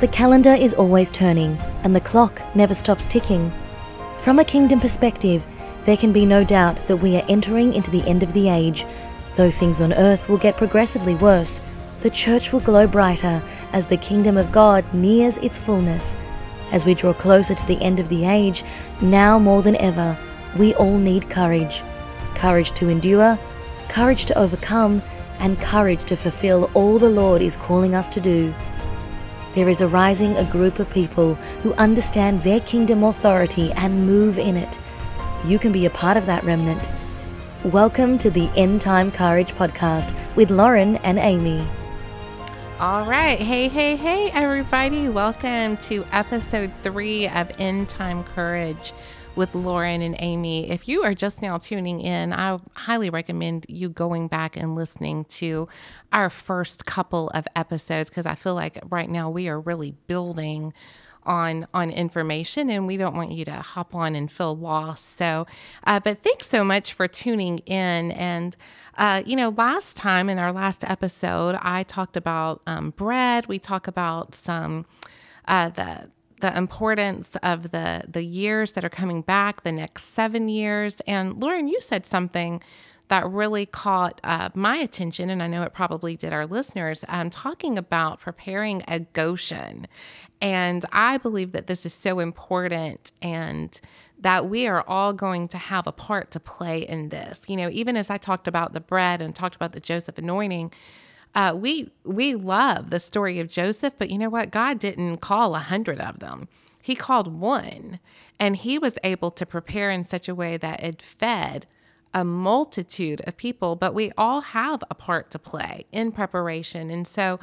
The calendar is always turning, and the clock never stops ticking. From a kingdom perspective, there can be no doubt that we are entering into the end of the age. Though things on earth will get progressively worse, the church will glow brighter as the kingdom of God nears its fullness. As we draw closer to the end of the age, now more than ever, we all need courage. Courage to endure, courage to overcome, and courage to fulfill all the Lord is calling us to do. There is arising a group of people who understand their kingdom authority and move in it. You can be a part of that remnant. Welcome to the End Time Courage podcast with Lauren and Amy. All right. Hey, everybody. Welcome to episode 3 of End Time Courage with Lauren and Amy. If you are just now tuning in, I highly recommend you going back and listening to our first couple of episodes, because I feel like right now we are really building on information, and we don't want you to hop on and feel lost. So, but thanks so much for tuning in. And, last time in our last episode, I talked about bread. We talk about some, the importance of the years that are coming back, the next 7 years. And Lauren, you said something that really caught my attention, and I know it probably did our listeners. I'm talking about preparing a Goshen. And I believe that this is so important and that we are all going to have a part to play in this. You know, even as I talked about the bread and talked about the Joseph anointing, we love the story of Joseph, but you know what? God didn't call 100 of them. He called one, and he was able to prepare in such a way that it fed a multitude of people, but we all have a part to play in preparation. And so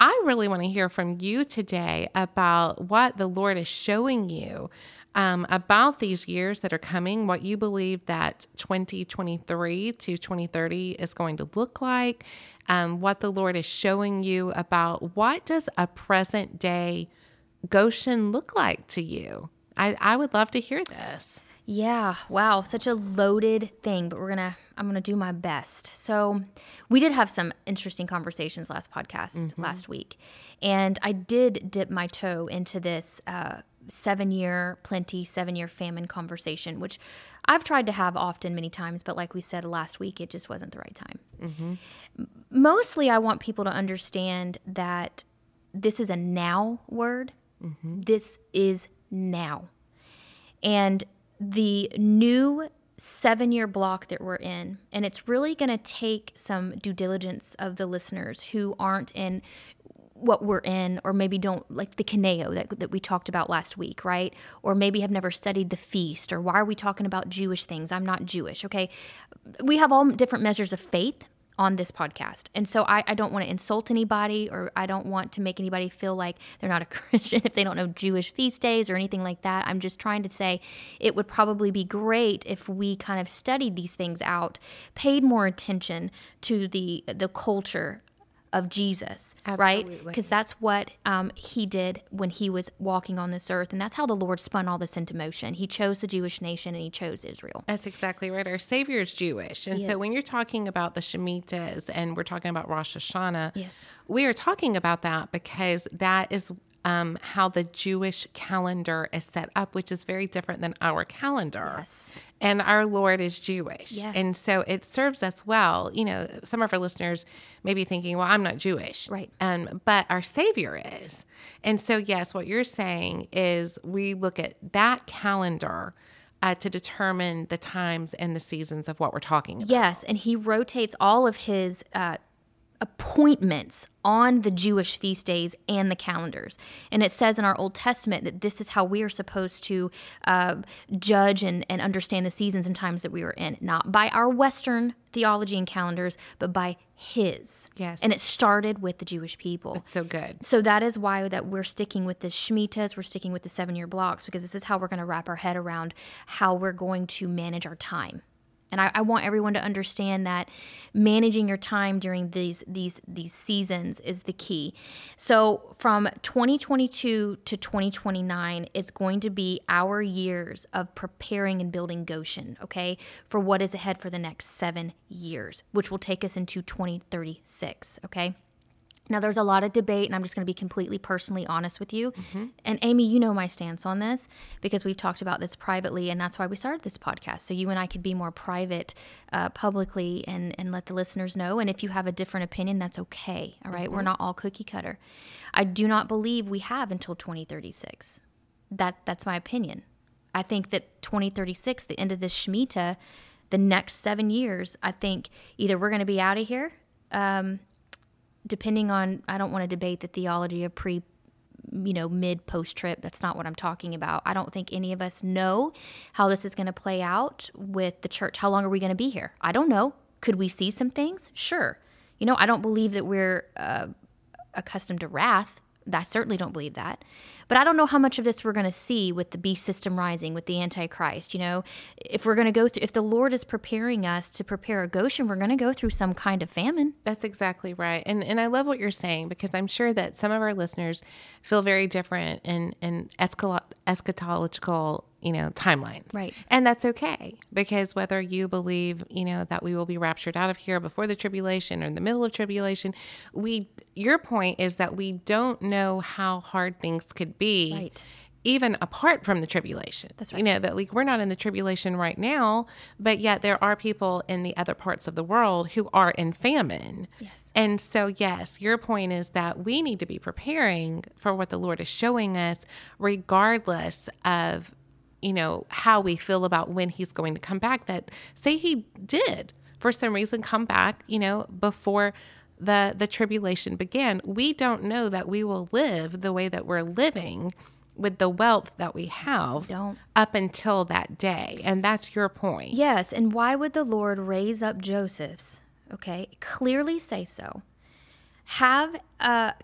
I really want to hear from you today about what the Lord is showing you about these years that are coming, what you believe that 2023 to 2030 is going to look like, what the Lord is showing you about what does a present day Goshen look like to you. I would love to hear this. Yeah. Wow. Such a loaded thing, but I'm going to do my best. So we did have some interesting conversations last week, and I did dip my toe into this 7-year plenty, 7-year famine conversation, which I've tried to have often many times, but like we said last week, it just wasn't the right time. Mostly I want people to understand that this is a now word. This is now. And the new 7-year block that we're in, and it's really going to take some due diligence of the listeners who aren't in what we're in, or maybe don't like the Kineo that we talked about last week, right? Or maybe have never studied the feast, or why are we talking about Jewish things? I'm not Jewish, okay? We have all different measures of faith on this podcast. And so I don't want to insult anybody, or I don't want to make anybody feel like they're not a Christian if they don't know Jewish feast days or anything like that. I'm just trying to say it would probably be great if we kind of studied these things out, paid more attention to the culture of Jesus, Absolutely. Right? Because that's what he did when he was walking on this earth. And that's how the Lord spun all this into motion. He chose the Jewish nation, and he chose Israel. That's exactly right. Our Savior is Jewish. And yes. So when you're talking about the Shemitahs and we're talking about Rosh Hashanah, yes. We are talking about that because that is how the Jewish calendar is set up, which is very different than our calendar. Yes. And our Lord is Jewish. Yes. And so it serves us well. You know, some of our listeners may be thinking, well, I'm not Jewish. Right. But our Savior is. And so, yes, what you're saying is we look at that calendar to determine the times and the seasons of what we're talking about. Yes. And he rotates all of his appointments on the Jewish feast days and the calendars. And it says in our Old Testament that this is how we are supposed to judge and understand the seasons and times that we were in, not by our Western theology and calendars, but by his. Yes. And it started with the Jewish people. It's so good. So that is why that we're sticking with the Shemitahs, we're sticking with the 7-year blocks, because this is how we're going to wrap our head around how we're going to manage our time. And I want everyone to understand that managing your time during these seasons is the key. So from 2022 to 2029, it's going to be our years of preparing and building Goshen, okay, for what is ahead for the next 7 years, which will take us into 2036, okay? Now, there's a lot of debate, and I'm just going to be completely personally honest with you. Mm-hmm. And Amy, you know my stance on this because we've talked about this privately, and that's why we started this podcast. So you and I could be more private publicly and let the listeners know. And if you have a different opinion, that's okay. All right? Mm-hmm. We're not all cookie cutter. I do not believe we have until 2036. That's my opinion. I think that 2036, the end of this Shemitah, the next 7 years, I think either we're going to be out of here, depending on, I don't want to debate the theology of mid, post-trip. That's not what I'm talking about. I don't think any of us know how this is going to play out with the church. How long are we going to be here? I don't know. Could we see some things? Sure. You know, I don't believe that we're accustomed to wrath. I certainly don't believe that. But I don't know how much of this we're going to see with the beast system rising, with the Antichrist. You know, if we're going to go through, if the Lord is preparing us to prepare a Goshen, we're going to go through some kind of famine. That's exactly right. And I love what you're saying, because I'm sure that some of our listeners feel very different in eschatological, timelines. Right. And that's okay, because whether you believe, that we will be raptured out of here before the tribulation or in the middle of tribulation, your point is that we don't know how hard things could be, right, even apart from the tribulation. That's right. That we're not in the tribulation right now, but yet there are people in the other parts of the world who are in famine. Yes. And so, yes, your point is that we need to be preparing for what the Lord is showing us, regardless of how we feel about when he's going to come back. That, say he did for some reason come back, before the tribulation began, we don't know that we will live the way that we're living with the wealth that we have up until that day. And that's your point. Yes. And why would the Lord raise up Josephs? Okay. Clearly say so. Have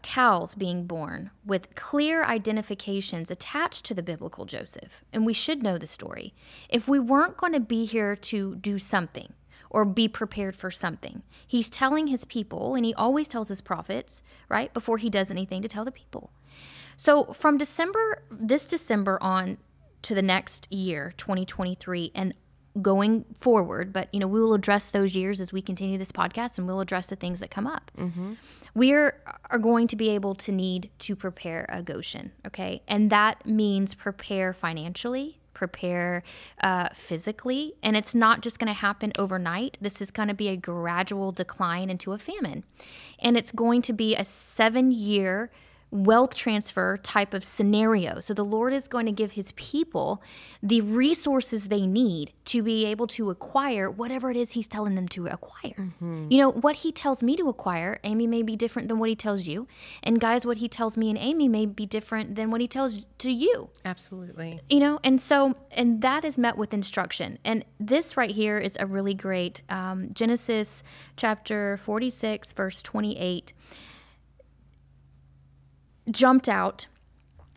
cows being born with clear identifications attached to the biblical Joseph. And we should know the story. If we weren't going to be here to do something or be prepared for something, he's telling his people, and he always tells his prophets, right, before he does anything, to tell the people. So from this December on to the next year, 2023, and going forward, but we will address those years as we continue this podcast, and we'll address the things that come up. Mm-hmm. We are going to be able to need to prepare a Goshen, okay? And that means prepare financially, prepare physically, and it's not just going to happen overnight. This is going to be a gradual decline into a famine, and it's going to be a 7-year wealth transfer type of scenario. So the Lord is going to give his people the resources they need to be able to acquire whatever it is he's telling them to acquire. Mm-hmm. What he tells me to acquire, Amy, may be different than what he tells you. And guys, what he tells me and Amy may be different than what he tells to you. Absolutely. And that is met with instruction. And this right here is a really great Genesis chapter 46, verse 28. Jumped out.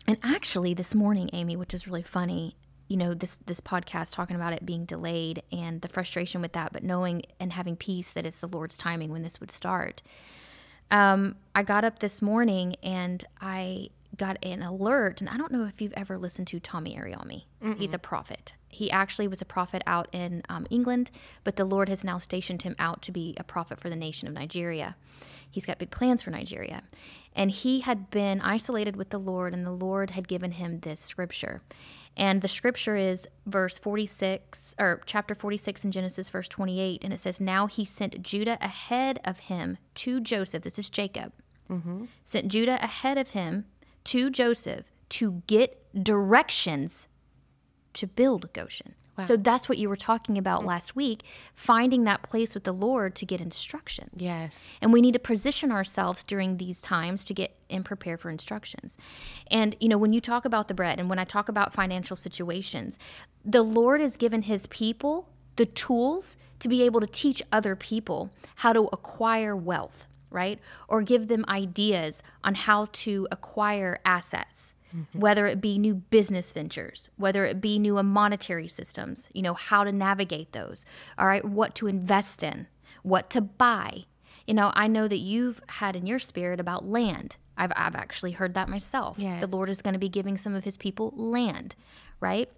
And actually this morning, Amy, which is really funny, this podcast talking about it being delayed and the frustration with that, but knowing and having peace that it's the Lord's timing when this would start. I got up this morning and I got an alert, and I don't know if you've ever listened to Tommy Ariami. Mm-mm. He's a prophet. He actually was a prophet out in England, but the Lord has now stationed him out to be a prophet for the nation of Nigeria. He's got big plans for Nigeria. And he had been isolated with the Lord, and the Lord had given him this scripture. And the scripture is verse 46, or chapter 46 in Genesis, verse 28. And it says, "Now he sent Judah ahead of him to Joseph." This is Jacob. Mm-hmm. "Sent Judah ahead of him to Joseph to get directions to build Goshen." Wow. So that's what you were talking about last week, finding that place with the Lord to get instruction. Yes. And we need to position ourselves during these times to get and prepare for instructions. And, when you talk about the bread, and when I talk about financial situations, the Lord has given his people the tools to be able to teach other people how to acquire wealth, right? Or give them ideas on how to acquire assets. Mm-hmm. Whether it be new business ventures, whether it be new monetary systems, how to navigate those, all right, what to invest in, what to buy. I know that you've had in your spirit about land. I've actually heard that myself. Yes. The Lord is going to be giving some of his people land, right?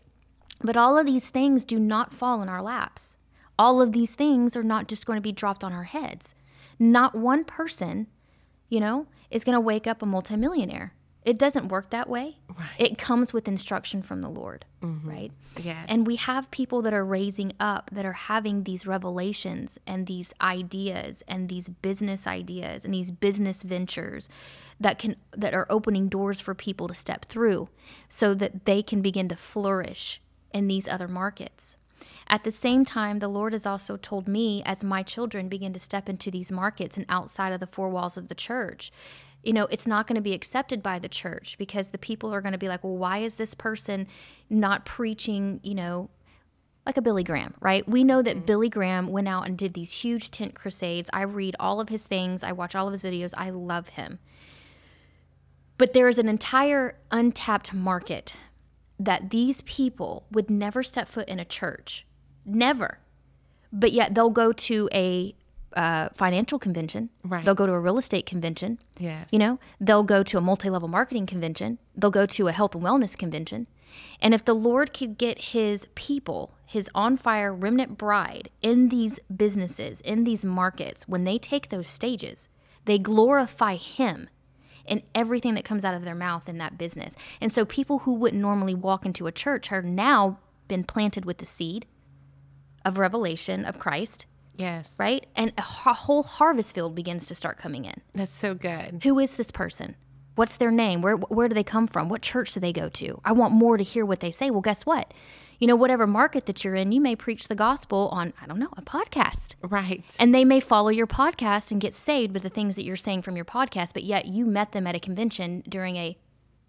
But all of these things do not fall in our laps. All of these things are not just going to be dropped on our heads. Not one person you know, is going to wake up a multimillionaire. It doesn't work that way. Right. It comes with instruction from the Lord, mm-hmm. right? Yes. And we have people that are raising up that are having these revelations and these ideas and these business ideas and these business ventures that can that are opening doors for people to step through so that they can begin to flourish in these other markets. At the same time, the Lord has also told me as my children begin to step into these markets and outside of the four walls of the church, you know, it's not going to be accepted by the church because the people are going to be like, well, why is this person not preaching, you know, like a Billy Graham, right? We know that mm-hmm. Billy Graham went out and did these huge tent crusades. I read all of his things. I watch all of his videos. I love him. But there is an entire untapped market that these people would never step foot in a church. Never. But yet they'll go to a financial convention. Right. They'll go to a real estate convention. Yes. You know, they'll go to a multi-level marketing convention. They'll go to a health and wellness convention. And if the Lord could get his people, his on-fire remnant bride in these businesses, in these markets, when they take those stages, they glorify him in everything that comes out of their mouth in that business. And so people who wouldn't normally walk into a church have now been planted with the seed of revelation of Christ. Yes. Right? And a whole harvest field begins to start coming in. That's so good. Who is this person? What's their name? Where do they come from? What church do they go to? I want more to hear what they say. Well, guess what? You know, whatever market that you're in, you may preach the gospel on, I don't know, a podcast. Right. And they may follow your podcast and get saved with the things that you're saying from your podcast, but yet you met them at a convention during a,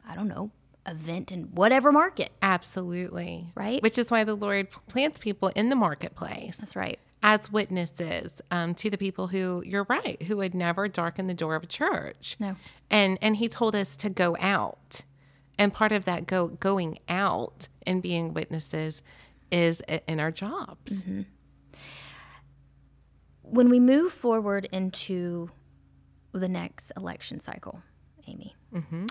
I don't know, event in whatever market. Absolutely. Right? Which is why the Lord plants people in the marketplace. That's right. As witnesses to the people who, you're right, who would never darken the door of a church. No. And he told us to go out. And part of that going out and being witnesses is in our jobs. Mm-hmm. When we move forward into the next election cycle, Amy, mm-hmm.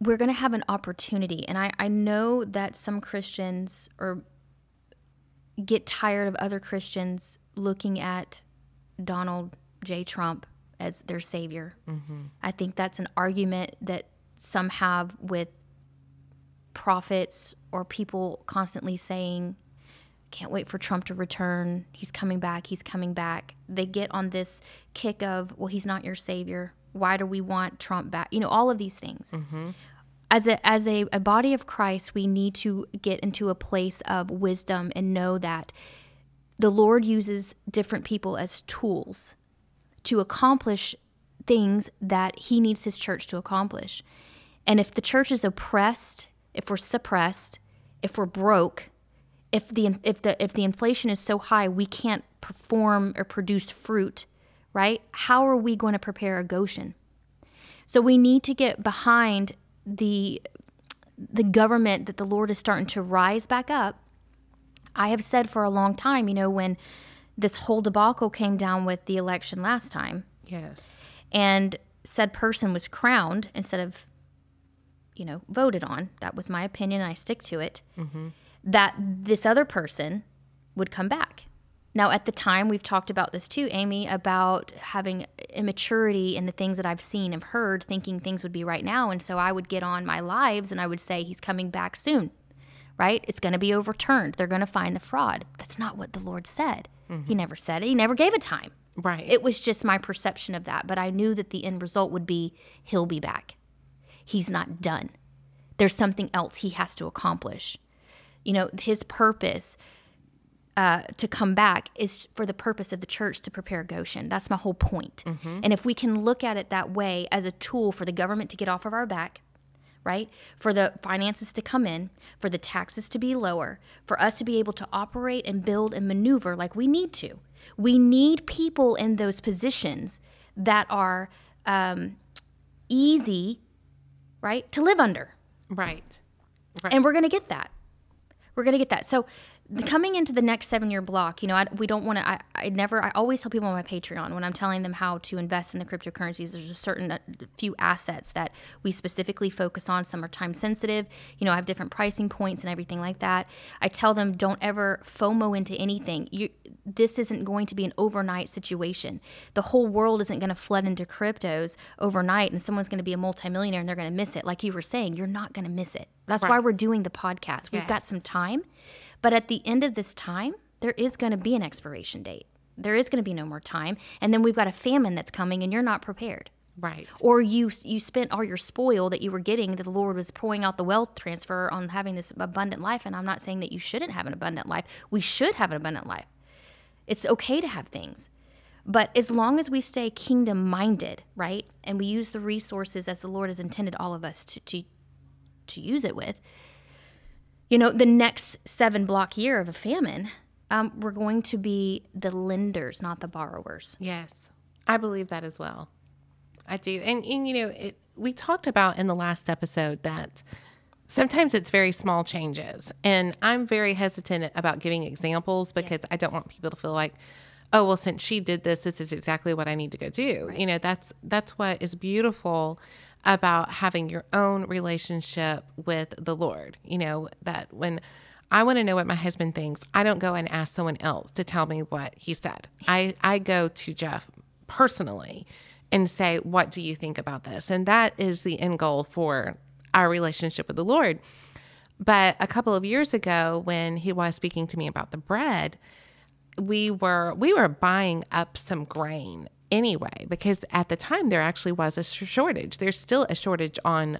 we're going to have an opportunity. And I know that some Christians are get tired of other Christians looking at Donald J. Trump as their savior. Mm-hmm. I think that's an argument that some have with prophets or people constantly saying, can't wait for Trump to return. He's coming back. He's coming back. They get on this kick of, well, he's not your savior. Why do we want Trump back? You know, all of these things. Mm-hmm. As a body of Christ, we need to get into a place of wisdom and know that the Lord uses different people as tools to accomplish things that he needs his church to accomplish. And if the church is oppressed, if we're suppressed, if we're broke, if the inflation is so high we can't perform or produce fruit, right? How are we going to prepare a Goshen? So we need to get behind the government that the Lord is starting to rise back up. I have said for a long time, you know, when this whole debacle came down with the election last time. Yes. And said person was crowned instead of, you know, voted on. That was my opinion, and I stick to it. Mm-hmm. That this other person would come back. Now, at the time, we've talked about this too, Amy, about having immaturity in the things that I've seen and heard, thinking things would be right now. And so I would get on my lives and I would say, he's coming back soon, right? It's going to be overturned. They're going to find the fraud. That's not what the Lord said. Mm-hmm. He never said it. He never gave a time. Right. It was just my perception of that. But I knew that the end result would be, he'll be back. He's not done. There's something else he has to accomplish. You know, his purpose to come back is for the purpose of the church to prepare Goshen. That's my whole point. Mm-hmm. And if we can look at it that way as a tool for the government to get off of our back, right? For the finances to come in, for the taxes to be lower, for us to be able to operate and build and maneuver like we need to. We need people in those positions that are easy, right, to live under. Right. And we're going to get that. We're going to get that. So coming into the next 7-year block, you know, we don't want to, I always tell people on my Patreon when I'm telling them how to invest in the cryptocurrencies, there's a certain few assets that we specifically focus on. Some are time sensitive, you know, I have different pricing points and everything like that. I tell them, don't ever FOMO into anything. This isn't going to be an overnight situation. The whole world isn't going to flood into cryptos overnight and someone's going to be a multimillionaire and they're going to miss it. Like you were saying, you're not going to miss it. That's why we're doing the podcast. We've got some time. But at the end of this time, there is going to be an expiration date. There is going to be no more time. And then we've got a famine that's coming and you're not prepared. Right. Or you spent all your spoil that you were getting, that the Lord was pouring out the wealth transfer on having this abundant life. And I'm not saying that you shouldn't have an abundant life. We should have an abundant life. It's okay to have things. But as long as we stay kingdom minded, right, and we use the resources as the Lord has intended all of us to use it with, you know, the next 7-block year of a famine, we're going to be the lenders, not the borrowers. Yes, I believe that as well. I do. And you know, we talked about in the last episode that sometimes it's very small changes. And I'm very hesitant about giving examples because I don't want people to feel like, oh, well, since she did this, this is exactly what I need to go do. Right. You know, that's what is beautiful about having your own relationship with the Lord. You know, that when I want to know what my husband thinks, I don't go and ask someone else to tell me what he said. I go to Jeff personally and say, what do you think about this? And that is the end goal for our relationship with the Lord. But a couple of years ago, when he was speaking to me about the bread, we were buying up some grain anyway, because at the time there actually was a shortage. There's still a shortage on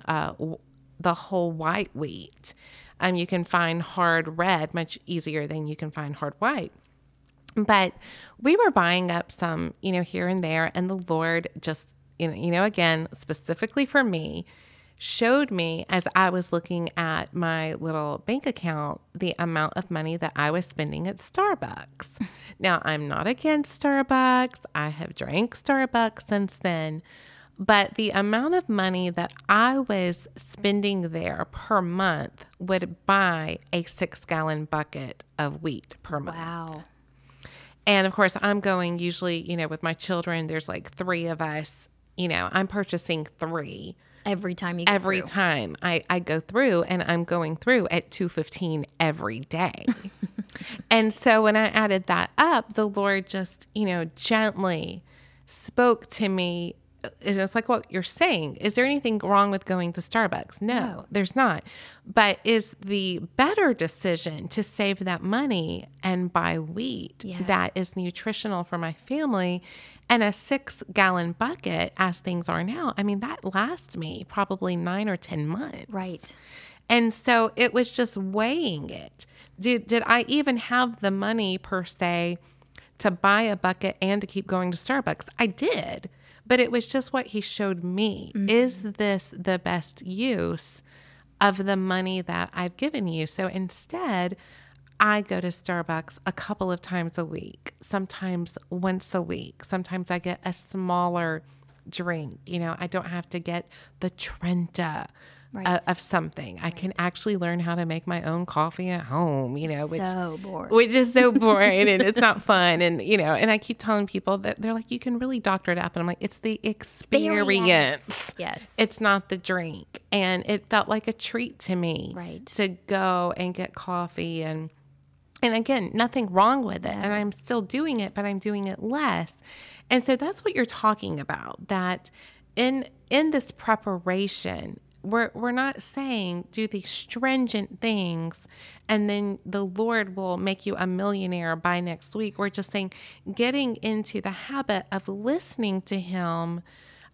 the whole white wheat. You can find hard red much easier than you can find hard white. But we were buying up some, you know, here and there, and the Lord just, you know, again, specifically for me, showed me as I was looking at my little bank account the amount of money that I was spending at Starbucks. Now, I'm not against Starbucks. I have drank Starbucks since then. But the amount of money that I was spending there per month would buy a 6-gallon bucket of wheat per month. Wow. And, of course, I'm going usually, you know, with my children. There's like 3 of us. You know, I'm purchasing 3. Every time you go through. Every time I go through, and I'm going through at 2:15 every day. And so when I added that up, the Lord just, you know, gently spoke to me. And it's like what you're saying. Is there anything wrong with going to Starbucks? No, there's not. But is the better decision to save that money and buy wheat that is nutritional for my family? And a 6-gallon bucket, as things are now, I mean, that lasts me probably 9 or 10 months. Right. And so it was just weighing it. Did I even have the money per se to buy a bucket and to keep going to Starbucks? I did, but it was just what he showed me. Mm-hmm. Is this the best use of the money that I've given you? So instead, I go to Starbucks a couple of times a week, sometimes once a week. Sometimes I get a smaller drink. You know, I don't have to get the Trenta of something. I can actually learn how to make my own coffee at home, you know, which is so boring and it's not fun. And, you know, and I keep telling people that they're like, you can really doctor it up. And I'm like, it's the experience. Yes. It's not the drink. And it felt like a treat to me to go and get coffee. And again, nothing wrong with it. And I'm still doing it, but I'm doing it less. And so that's what you're talking about, that in this preparation, we're not saying do these stringent things and then the Lord will make you a millionaire by next week. We're just saying getting into the habit of listening to him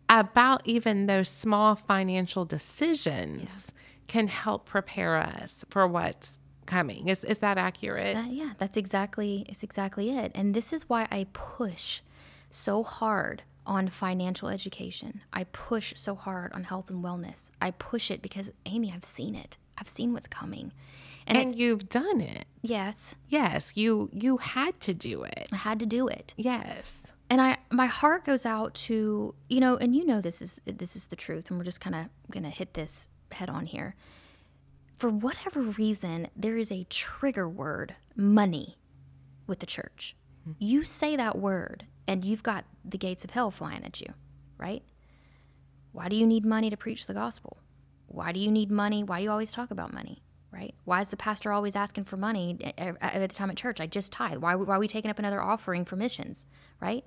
about even those small financial decisions can help prepare us for what's coming. Is that accurate? Yeah, that's exactly it. And this is why I push so hard on financial education. I push so hard on health and wellness. I push it because, Amy, I've seen it. I've seen what's coming. And you've done it. Yes. Yes, you had to do it. I had to do it. Yes. And my heart goes out to, you know, and you know this is the truth, and we're just kind of going to hit this head on here. for whatever reason, there is a trigger word, money, with the church. Mm-hmm. You say that word, and you've got the gates of hell flying at you, right? Why do you need money to preach the gospel? Why do you need money? Why do you always talk about money, right? Why is the pastor always asking for money at the time at church? I just tithe. Why are we taking up another offering for missions, right?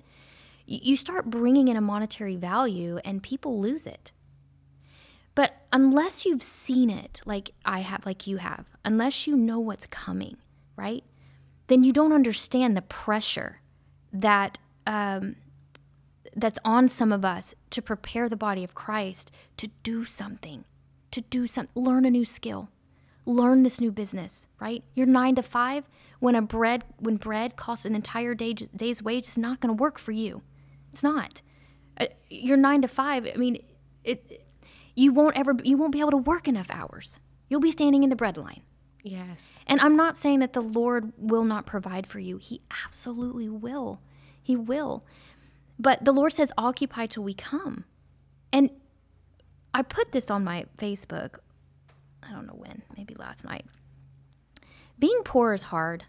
You start bringing in a monetary value, and people lose it. But unless you've seen it like I have, like you have, unless you know what's coming, right, then you don't understand the pressure that that's on some of us to prepare the body of Christ to do something, learn a new skill, learn this new business, right? Your 9 to 5, when bread costs an entire day's wage, it's not going to work for you. It's not. Your 9 to 5, I mean, you won't be able to work enough hours. You'll be standing in the bread line. Yes. And I'm not saying that the Lord will not provide for you. He absolutely will. He will. But the Lord says, occupy till we come. And I put this on my Facebook, I don't know when, maybe last night. Being poor is hard.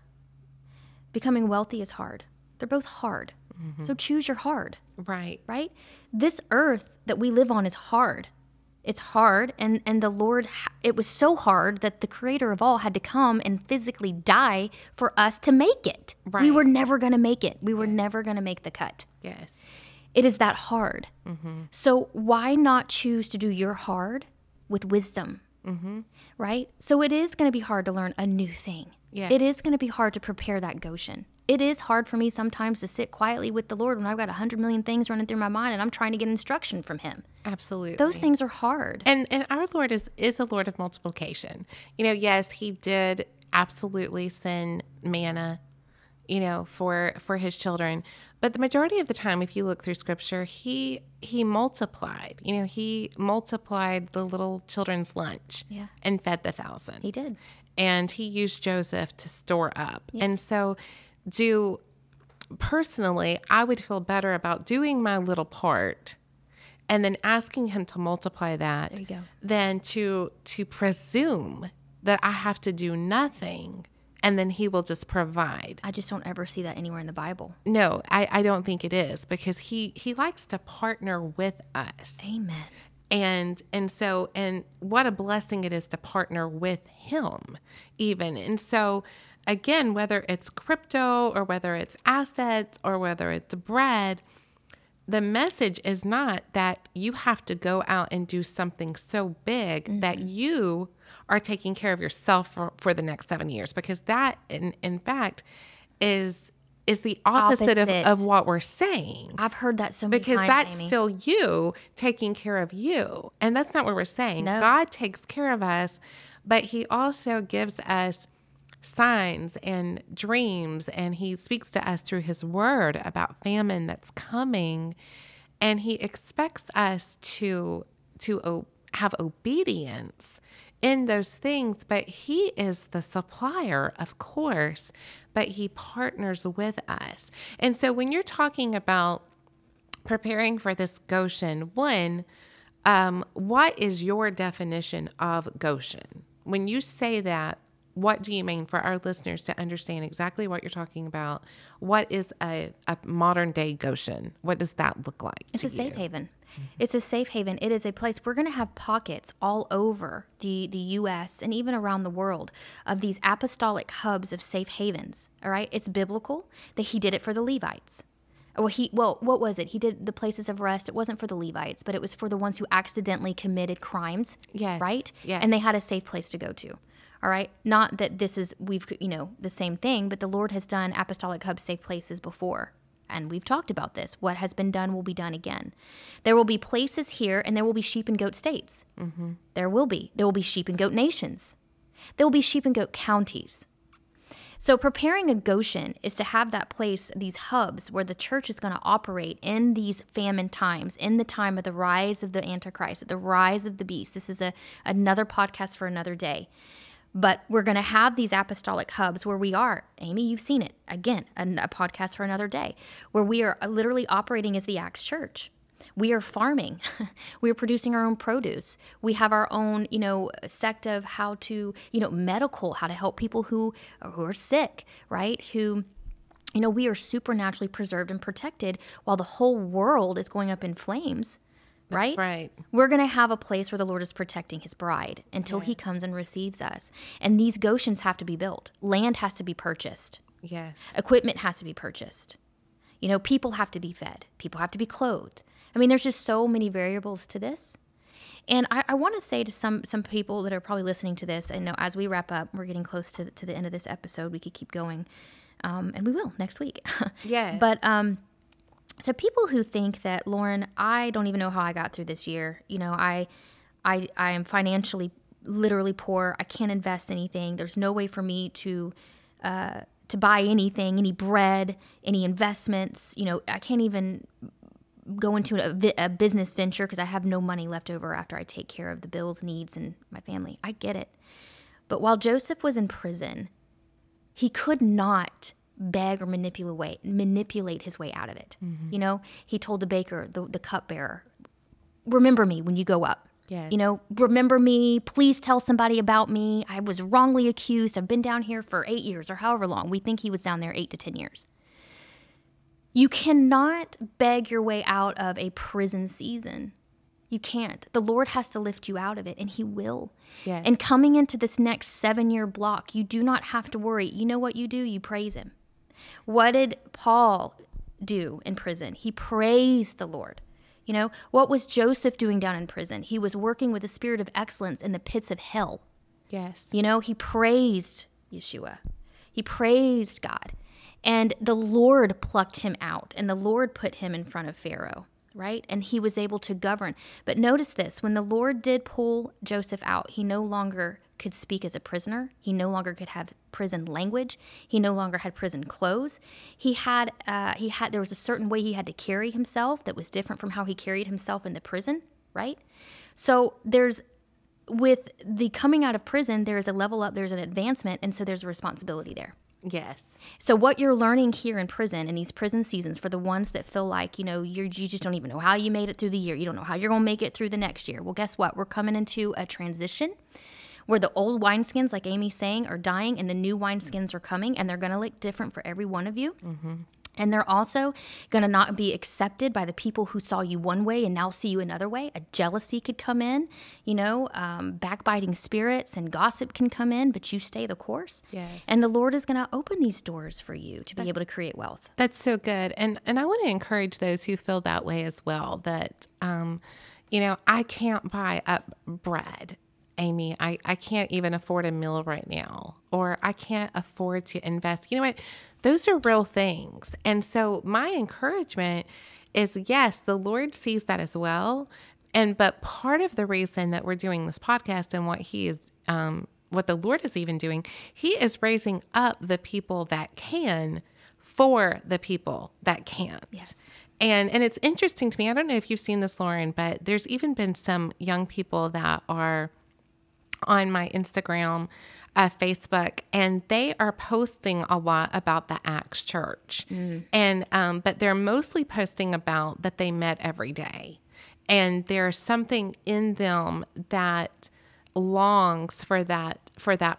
Becoming wealthy is hard. They're both hard. Mm-hmm. So choose your hard. Right. Right? This earth that we live on is hard. It's hard, and the Lord, it was so hard that the creator of all had to come and physically die for us to make it. Right. We were never going to make it. We were never going to make the cut. Yes. It is that hard. Mm-hmm. So why not choose to do your hard with wisdom, mm-hmm. right? So it is going to be hard to learn a new thing. Yes. It is going to be hard to prepare that Goshen. It is hard for me sometimes to sit quietly with the Lord when I've got 100 million things running through my mind and I'm trying to get instruction from him. Absolutely. Those things are hard. And our Lord is a Lord of multiplication. You know, yes, he did absolutely send manna, you know, for his children. But the majority of the time, if you look through scripture, he multiplied. You know, he multiplied the little children's lunch and fed the thousand. He did. And he used Joseph to store up. Yeah. And so personally, I would feel better about doing my little part and then asking him to multiply that than to presume that I have to do nothing and then he will just provide. I just don't ever see that anywhere in the Bible. No, I don't think it is, because he likes to partner with us. Amen. And what a blessing it is to partner with him even. And so again, whether it's crypto or whether it's assets or whether it's bread, the message is not that you have to go out and do something so big mm-hmm. that you are taking care of yourself for the next 7 years, because that, in fact, is the opposite of what we're saying. I've heard that so many times, because that's Amy. Still you taking care of you. And that's not what we're saying. No. God takes care of us, but he also gives us signs and dreams, and he speaks to us through his word about famine that's coming, and he expects us to have obedience in those things. But he is the supplier, of course, but he partners with us. And so when you're talking about preparing for this Goshen, what is your definition of Goshen? When you say that, what do you mean, for our listeners to understand exactly what you're talking about? What is a modern day Goshen? What does that look like? It's a safe haven. Mm-hmm. It's a safe haven. It is a place. We're going to have pockets all over the U.S. and even around the world of these apostolic hubs of safe havens. All right. It's biblical that he did it for the Levites. Well, what was it? He did the places of rest. It wasn't for the Levites, but it was for the ones who accidentally committed crimes. Yes. Right. Yes. And they had a safe place to go to. All right. Not that this is, the same thing, but the Lord has done apostolic hub safe places before. And we've talked about this. What has been done will be done again. There will be places here, and there will be sheep and goat states. Mm-hmm. There will be sheep and goat nations. There will be sheep and goat counties. So preparing a Goshen is to have that place, these hubs where the church is going to operate in these famine times, in the time of the rise of the Antichrist, the rise of the beast. This is another podcast for another day. But we're going to have these apostolic hubs where we are, Amy, you've seen it, again, a podcast for another day, where we are literally operating as the Acts Church. We are farming. We are producing our own produce. We have our own, sect of how to, medical, how to help people who are sick, right? Who, we are supernaturally preserved and protected while the whole world is going up in flames. Right? Right. We're going to have a place where the Lord is protecting his bride until he comes and receives us. And these Goshens have to be built. Land has to be purchased. Yes. Equipment has to be purchased. People have to be fed. People have to be clothed. I mean, there's just so many variables to this. And I want to say to some people that are probably listening to this, and as we wrap up, we're getting close to the end of this episode. We could keep going. And we will next week. Yeah. But, to people who think that, Lauren, I don't even know how I got through this year. I am financially literally poor. I can't invest anything. There's no way for me to buy anything, any bread, any investments. I can't even go into a business venture because I have no money left over after I take care of the bills, needs, and my family. I get it. But while Joseph was in prison, he could not beg or manipulate his way out of it. Mm-hmm. He told the baker, the cupbearer, remember me when you go up. Yes. Remember me. Please tell somebody about me. I was wrongly accused. I've been down here for 8 years or however long. We think he was down there 8 to 10 years. You cannot beg your way out of a prison season. You can't. The Lord has to lift you out of it, and he will. Yes. And coming into this next 7-year block, you do not have to worry. You know what you do? You praise him. What did Paul do in prison? He praised the Lord. What was Joseph doing down in prison? He was working with a spirit of excellence in the pits of hell. Yes. He praised Yeshua. He praised God. And the Lord plucked him out, and the Lord put him in front of Pharaoh, right? And he was able to govern. But notice this, when the Lord did pull Joseph out, he no longer could speak as a prisoner. He no longer could have prison language. He no longer had prison clothes. There was a certain way he had to carry himself that was different from how he carried himself in the prison, right? So with the coming out of prison, there is a level up, there's an advancement, and so there's a responsibility there. Yes. So what you're learning here in prison, in these prison seasons, for the ones that feel like, you just don't even know how you made it through the year. You don't know how you're going to make it through the next year. Well, guess what? We're coming into a transition where the old wineskins, like Amy's saying, are dying and the new wineskins are coming, and they're going to look different for every one of you. Mm-hmm. And they're also going to not be accepted by the people who saw you one way and now see you another way. A jealousy could come in, backbiting spirits and gossip can come in, but you stay the course. Yes. And the Lord is going to open these doors for you to be able to create wealth. That's so good. And I want to encourage those who feel that way as well, that, I can't buy up bread. Amy, I can't even afford a meal right now, or I can't afford to invest. You know what? Those are real things. And so my encouragement is, yes, the Lord sees that as well. But part of the reason that we're doing this podcast and what he is, what the Lord is even doing, he is raising up the people that can for the people that can't. Yes. And it's interesting to me. I don't know if you've seen this, Lauren, but there's even been some young people that are on my Instagram, Facebook, and they are posting a lot about the Acts Church. Mm. But they're mostly posting about that they met every day. And there's something in them that longs for that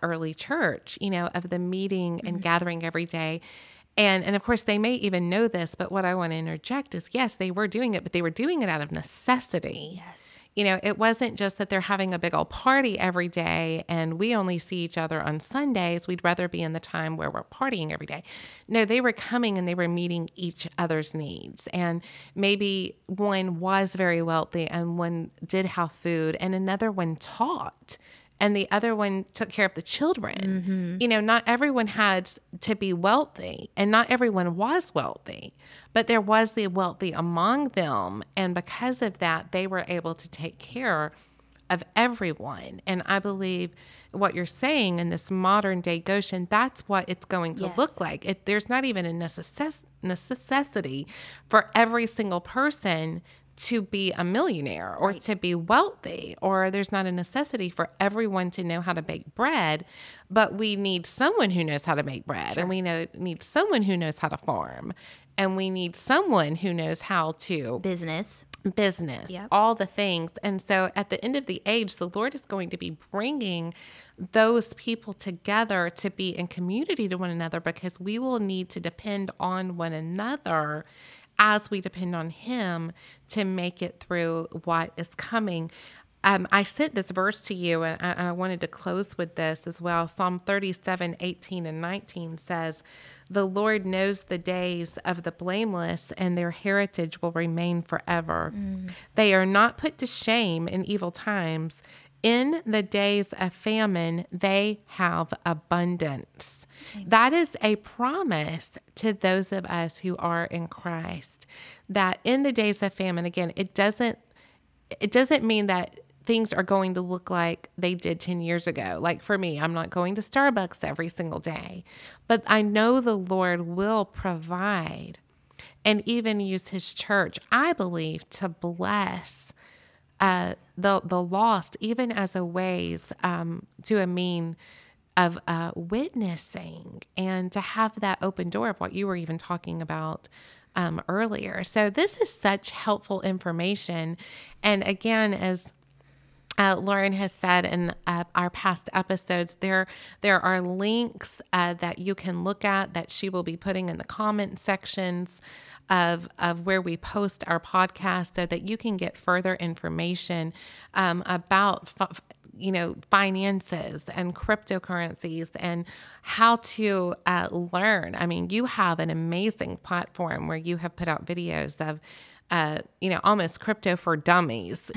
early church, of the meeting and gathering every day. And of course they may even know this, but what I want to interject is, yes, they were doing it, but they were doing it out of necessity. Yes. It wasn't just that they're having a big old party every day and we only see each other on Sundays. We'd rather be in the time where we're partying every day. No, they were coming and they were meeting each other's needs. And maybe one was very wealthy and one did have food and another one taught and the other one took care of the children. Mm-hmm. Not everyone had to be wealthy and not everyone was wealthy, but there was the wealthy among them. And because of that, they were able to take care of everyone. And I believe what you're saying in this modern day Goshen, that's what it's going to look like. There's not even a necessity for every single person to be a millionaire or to be wealthy, or there's not a necessity for everyone to know how to bake bread, but we need someone who knows how to make bread and we need someone who knows how to farm and we need someone who knows how to business business, yep. all the things. And so at the end of the age, the Lord is going to be bringing those people together to be in community to one another, because we will need to depend on one another as we depend on Him to make it through what is coming. I sent this verse to you, and I wanted to close with this as well. Psalm 37, 18 and 19 says, "The Lord knows the days of the blameless, and their heritage will remain forever. They are not put to shame in evil times. In the days of famine, they have abundance." Amen. That is a promise to those of us who are in Christ, that in the days of famine, again, it doesn't mean that things are going to look like they did 10 years ago. Like for me, I'm not going to Starbucks every single day, but I know the Lord will provide and even use His church, I believe, to bless the lost, even as a ways to a mean of witnessing and to have that open door of what you were even talking about earlier. So this is such helpful information. And again, as Lauren has said in our past episodes, there are links that you can look at that she will be putting in the comment sections of where we post our podcast, so that you can get further information about finances and cryptocurrencies and how to learn. I mean, you have an amazing platform where you have put out videos of, almost crypto for dummies.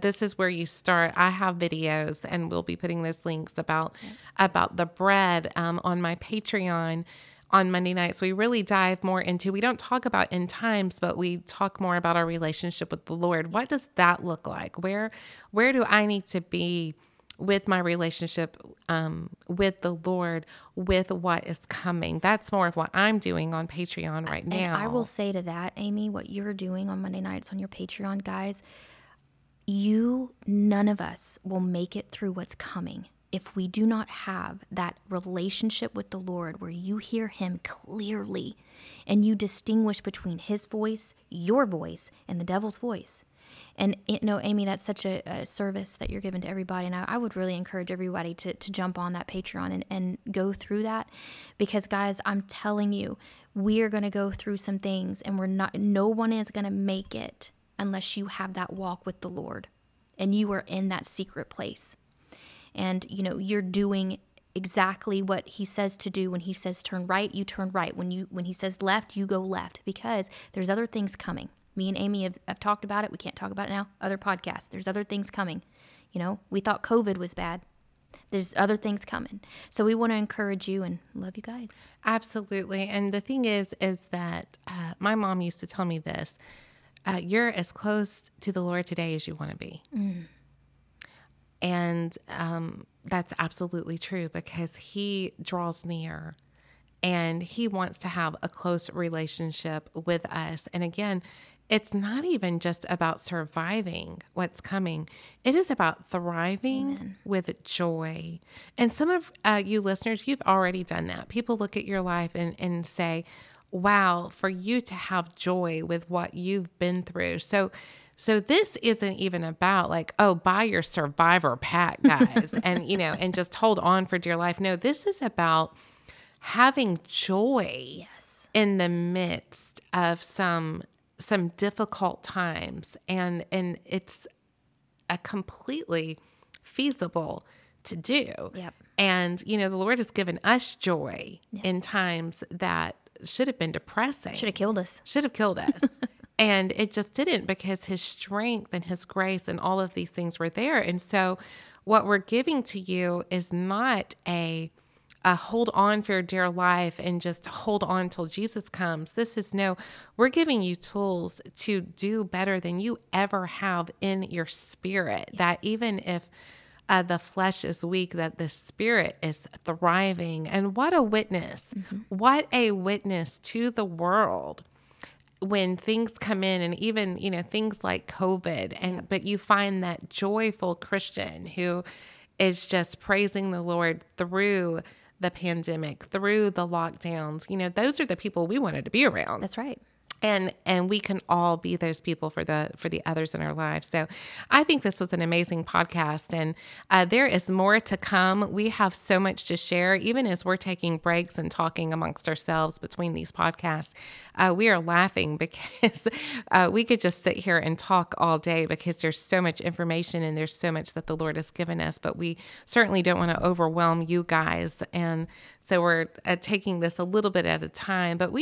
This is where you start. I have videos, and we'll be putting those links about the bread on my Patreon. On Monday nights, we really dive more into, we don't talk about end times, but we talk more about our relationship with the Lord. What does that look like? Where do I need to be with my relationship with the Lord, with what is coming? That's more of what I'm doing on Patreon right now. And I will say to that, Amy, what you're doing on Monday nights on your Patreon, guys, none of us will make it through what's coming if we do not have that relationship with the Lord, where you hear Him clearly and you distinguish between His voice, your voice, and the devil's voice. And, Amy, that's such a service that you're giving to everybody. And I would really encourage everybody to jump on that Patreon and go through that, because, guys, I'm telling you, we are going to go through some things, and no one is going to make it unless you have that walk with the Lord and you are in that secret place. And, you're doing exactly what He says to do. When He says turn right, you turn right. When He says left, you go left, because there's other things coming. Me and Amy have talked about it. We can't talk about it now. Other podcasts. There's other things coming. We thought COVID was bad. There's other things coming. So we want to encourage you and love you guys. Absolutely. And the thing is that my mom used to tell me this. You're as close to the Lord today as you want to be. Mm. And that's absolutely true, because He draws near and He wants to have a close relationship with us. And again, it's not even just about surviving what's coming. It is about thriving Amen. With joy. And some of you listeners, you've already done that. People look at your life and say, wow, for you to have joy with what you've been through. So this isn't even about like, oh, buy your survivor pack, guys, and, and just hold on for dear life. No, this is about having joy yes. in the midst of some difficult times. And it's a completely feasible to do. Yep. And, the Lord has given us joy yep. in times that should have been depressing. Should have killed us. Should have killed us. And it just didn't, because His strength and His grace and all of these things were there. And so what we're giving to you is not a hold on for your dear life and just hold on till Jesus comes. We're giving you tools to do better than you ever have in your spirit. Yes. That even if the flesh is weak, that the spirit is thriving. And what a witness, mm-hmm. what a witness to the world. When things come in, and even, things like COVID, but you find that joyful Christian who is just praising the Lord through the pandemic, through the lockdowns, those are the people we wanted to be around. That's right. And we can all be those people for the others in our lives. So I think this was an amazing podcast, and there is more to come. We have so much to share, even as we're taking breaks and talking amongst ourselves between these podcasts. We are laughing because we could just sit here and talk all day because there's so much information and there's so much that the Lord has given us, but we certainly don't want to overwhelm you guys. And so we're taking this a little bit at a time, but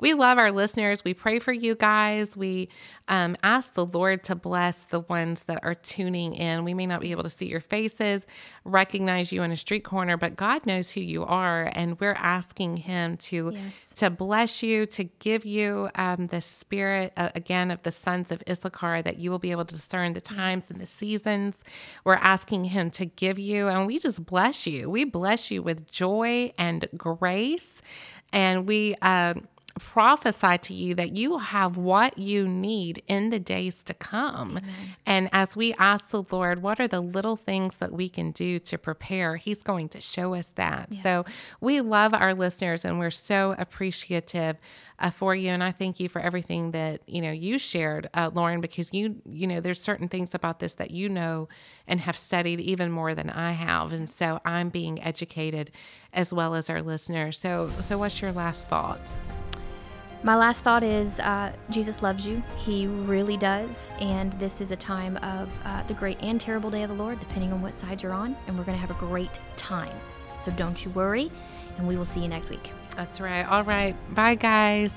we love our listeners. We pray for you guys. We ask the Lord to bless the ones that are tuning in. We may not be able to see your faces, recognize you in a street corner, but God knows who you are, and we're asking Him to, yes, to bless you, to give you the spirit, again, of the sons of Issachar, that you will be able to discern the times, yes, and the seasons. We're asking Him to give you, and we just bless you. We bless you with joy and grace, and we prophesy to you that you will have what you need in the days to come. Amen. And as we ask the Lord, what are the little things that we can do to prepare? He's going to show us that. Yes. So we love our listeners, and we're so appreciative for you. And I thank you for everything that, you know, you shared, Lauren, because you know, there's certain things about this that you know and have studied even more than I have. And so I'm being educated as well as our listeners. So what's your last thought? My last thought is Jesus loves you. He really does. And this is a time of the great and terrible day of the Lord, depending on what side you're on. And we're going to have a great time. So don't you worry. And we will see you next week. That's right. All right. Bye, guys.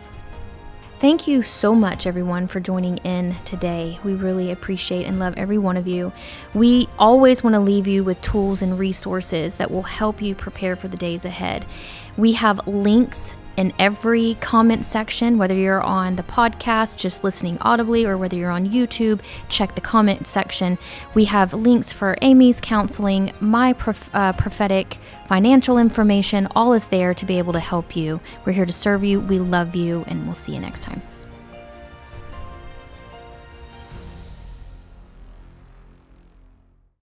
Thank you so much, everyone, for joining in today. We really appreciate and love every one of you. We always want to leave you with tools and resources that will help you prepare for the days ahead. We have links in every comment section, whether you're on the podcast, just listening audibly, or whether you're on YouTube, check the comment section. We have links for Amy's counseling, my prophetic financial information. All is there to be able to help you. We're here to serve you. We love you, and we'll see you next time.